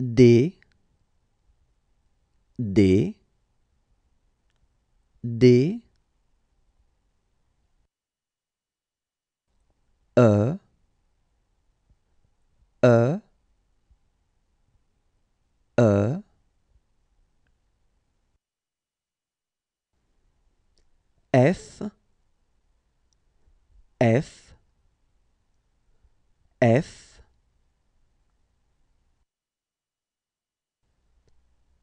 D E F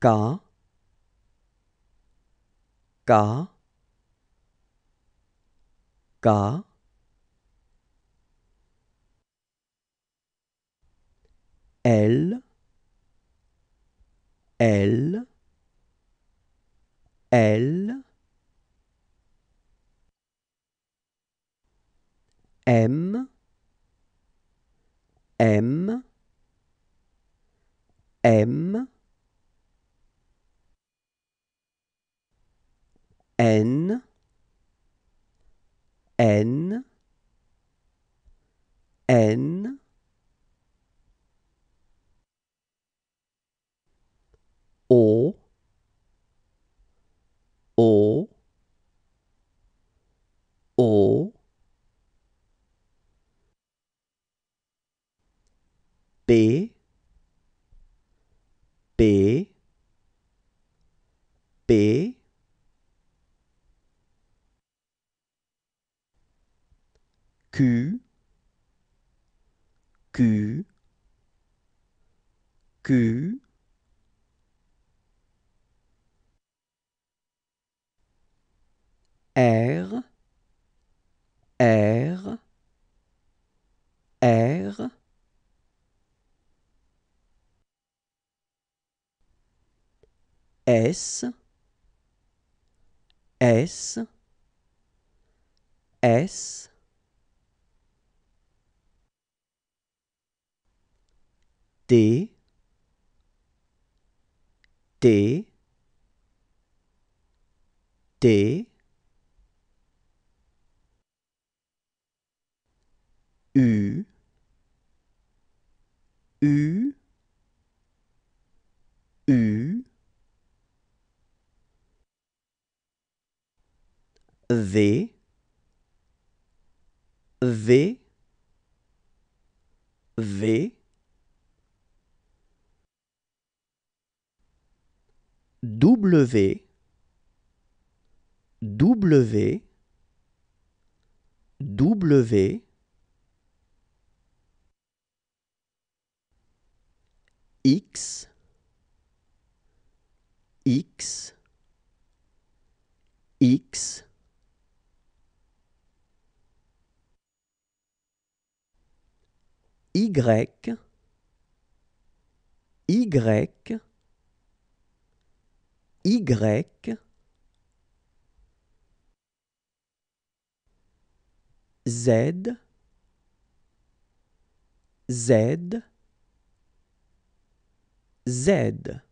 K L M N O P Q R S T U V W X Y Z